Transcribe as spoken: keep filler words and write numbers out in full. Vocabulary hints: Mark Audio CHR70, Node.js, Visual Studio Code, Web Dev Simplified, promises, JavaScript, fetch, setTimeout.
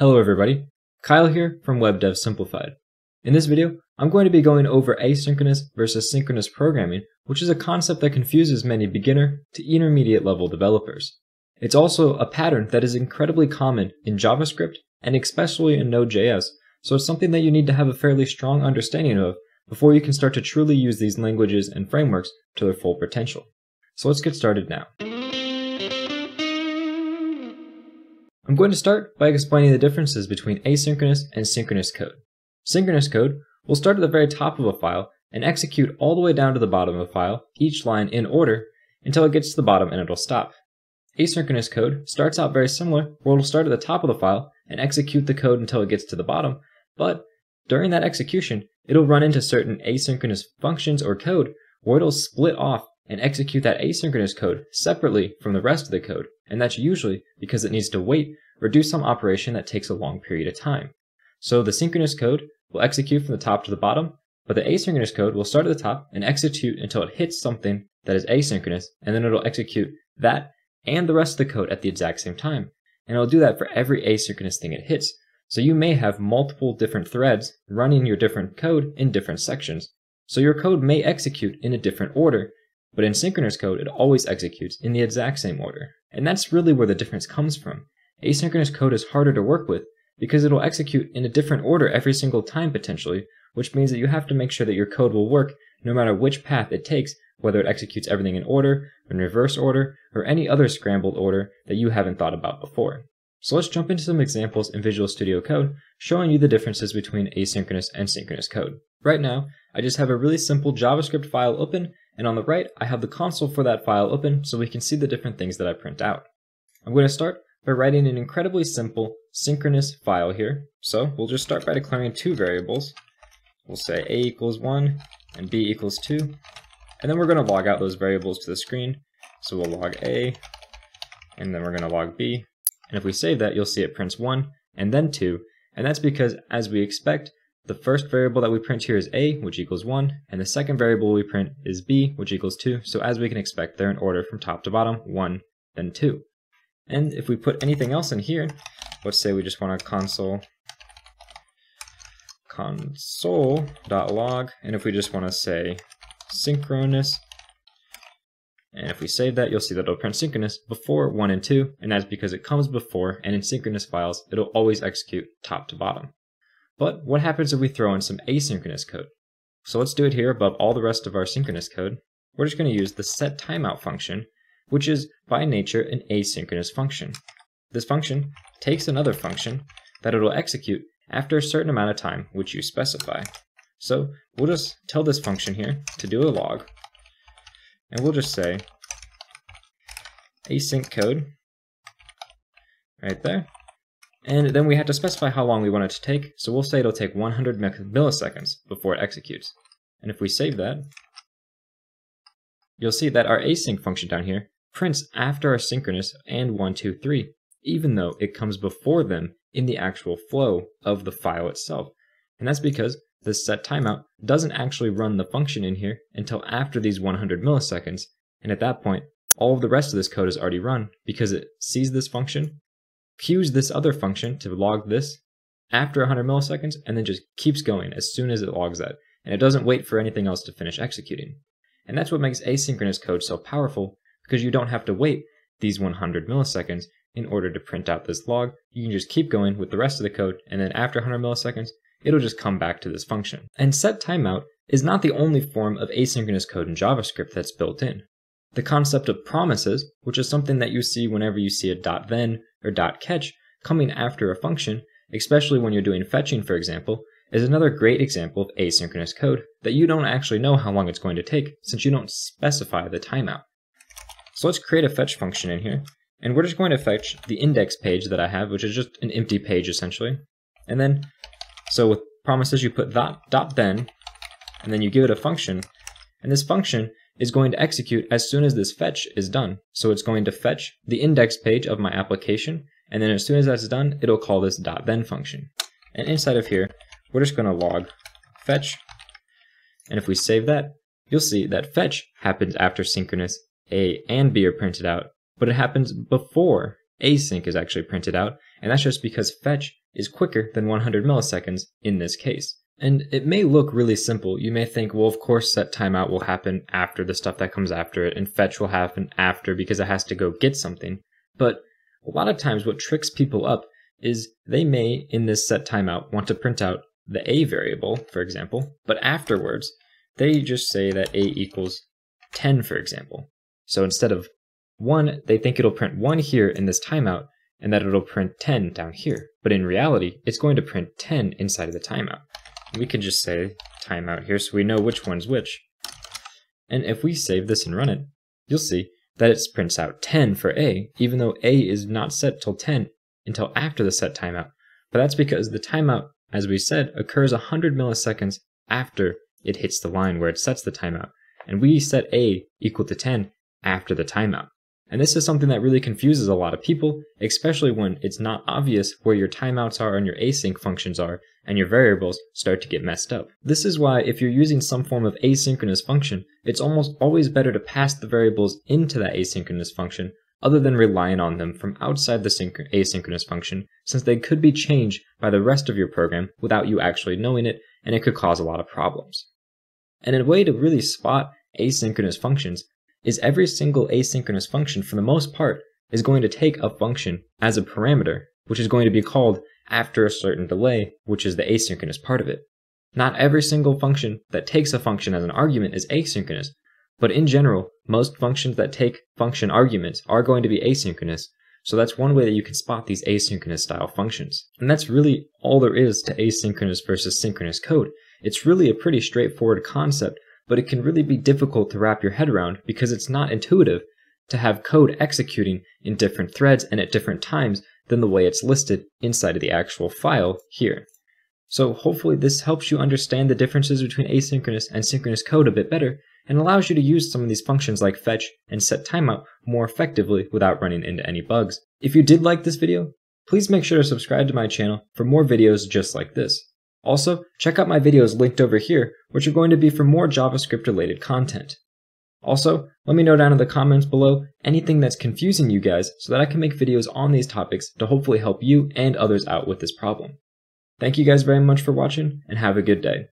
Hello everybody, Kyle here from Web Dev Simplified. In this video, I'm going to be going over asynchronous versus synchronous programming, which is a concept that confuses many beginner to intermediate level developers. It's also a pattern that is incredibly common in JavaScript and especially in Node dot J S, so it's something that you need to have a fairly strong understanding of before you can start to truly use these languages and frameworks to their full potential. So let's get started now. I'm going to start by explaining the differences between asynchronous and synchronous code. Synchronous code will start at the very top of a file and execute all the way down to the bottom of a file, each line in order, until it gets to the bottom and it'll stop. Asynchronous code starts out very similar, where it'll start at the top of the file and execute the code until it gets to the bottom, but during that execution, it'll run into certain asynchronous functions or code where it'll split off and execute that asynchronous code separately from the rest of the code, and that's usually because it needs to wait or do some operation that takes a long period of time. So the synchronous code will execute from the top to the bottom, but the asynchronous code will start at the top and execute until it hits something that is asynchronous, and then it'll execute that and the rest of the code at the exact same time. And it'll do that for every asynchronous thing it hits. So you may have multiple different threads running your different code in different sections. So your code may execute in a different order, but in synchronous code, it always executes in the exact same order. And that's really where the difference comes from. Asynchronous code is harder to work with because it'll execute in a different order every single time potentially, which means that you have to make sure that your code will work no matter which path it takes, whether it executes everything in order, in reverse order, or any other scrambled order that you haven't thought about before. So let's jump into some examples in Visual Studio Code showing you the differences between asynchronous and synchronous code. Right now, I just have a really simple JavaScript file open, and on the right, I have the console for that file open so we can see the different things that I print out. I'm going to start by writing an incredibly simple synchronous file here. So we'll just start by declaring two variables. We'll say a equals one and b equals two. And then we're going to log out those variables to the screen. So we'll log a, and then we're going to log b. And if we save that, you'll see it prints one and then two. And that's because, as we expect, the first variable that we print here is a, which equals one, and the second variable we print is b, which equals two. So as we can expect, they're in order from top to bottom, one, then two. And if we put anything else in here, let's say we just want a console, console.log, and if we just want to say synchronous, and if we save that, you'll see that it'll print synchronous before one and two, and that's because it comes before, and in synchronous files, it'll always execute top to bottom. But what happens if we throw in some asynchronous code? So let's do it here above all the rest of our synchronous code. We're just going to use the setTimeout function, which is by nature an asynchronous function. This function takes another function that it'll execute after a certain amount of time, which you specify. So we'll just tell this function here to do a log, and we'll just say async code right there. And then we have to specify how long we want it to take, so we'll say it'll take one hundred milliseconds before it executes. And if we save that, you'll see that our async function down here prints after our synchronous and one, two, three, even though it comes before them in the actual flow of the file itself. And that's because this set timeout doesn't actually run the function in here until after these one hundred milliseconds, and at that point, all of the rest of this code is already run because it sees this function, queues this other function to log this after one hundred milliseconds, and then just keeps going as soon as it logs that, and it doesn't wait for anything else to finish executing. And that's what makes asynchronous code so powerful, because you don't have to wait these one hundred milliseconds in order to print out this log. You can just keep going with the rest of the code, and then after one hundred milliseconds, it'll just come back to this function. And set timeout is not the only form of asynchronous code in JavaScript that's built in. The concept of promises, which is something that you see whenever you see a dot then or dot catch coming after a function, especially when you're doing fetching, for example, is another great example of asynchronous code that you don't actually know how long it's going to take since you don't specify the timeout. So let's create a fetch function in here, and we're just going to fetch the index page that I have, which is just an empty page essentially. And then, so with promises, you put dot, dot then, and then you give it a function, and this function is going to execute as soon as this fetch is done. So it's going to fetch the index page of my application, and then as soon as that's done, it'll call this dot then function. And inside of here, we're just going to log fetch, and if we save that, you'll see that fetch happens after synchronous A and B are printed out, but it happens before async is actually printed out, and that's just because fetch is quicker than one hundred milliseconds in this case. And it may look really simple. You may think, well, of course, set timeout will happen after the stuff that comes after it, and fetch will happen after because it has to go get something. But a lot of times what tricks people up is they may, in this set timeout, want to print out the a variable, for example, but afterwards, they just say that a equals ten, for example. So instead of one, they think it'll print one here in this timeout, and that it'll print ten down here. But in reality, it's going to print ten inside of the timeout. We can just say timeout here so we know which one's which. And if we save this and run it, you'll see that it prints out ten for A, even though A is not set till ten until after the set timeout. But that's because the timeout, as we said, occurs one hundred milliseconds after it hits the line where it sets the timeout. And we set A equal to ten after the timeout. And this is something that really confuses a lot of people, especially when it's not obvious where your timeouts are and your async functions are, and your variables start to get messed up. This is why if you're using some form of asynchronous function, it's almost always better to pass the variables into that asynchronous function other than relying on them from outside the asynchronous function, since they could be changed by the rest of your program without you actually knowing it, and it could cause a lot of problems. And a way to really spot asynchronous functions is every single asynchronous function, for the most part, is going to take a function as a parameter, which is going to be called after a certain delay, which is the asynchronous part of it. Not every single function that takes a function as an argument is asynchronous, but in general, most functions that take function arguments are going to be asynchronous, so that's one way that you can spot these asynchronous style functions. And that's really all there is to asynchronous versus synchronous code. It's really a pretty straightforward concept, but it can really be difficult to wrap your head around because it's not intuitive to have code executing in different threads and at different times than the way it's listed inside of the actual file here. So hopefully this helps you understand the differences between asynchronous and synchronous code a bit better and allows you to use some of these functions like fetch and set timeout more effectively without running into any bugs. If you did like this video, please make sure to subscribe to my channel for more videos just like this. Also, check out my videos linked over here, which are going to be for more JavaScript-related content. Also, let me know down in the comments below anything that's confusing you guys so that I can make videos on these topics to hopefully help you and others out with this problem. Thank you guys very much for watching, and have a good day.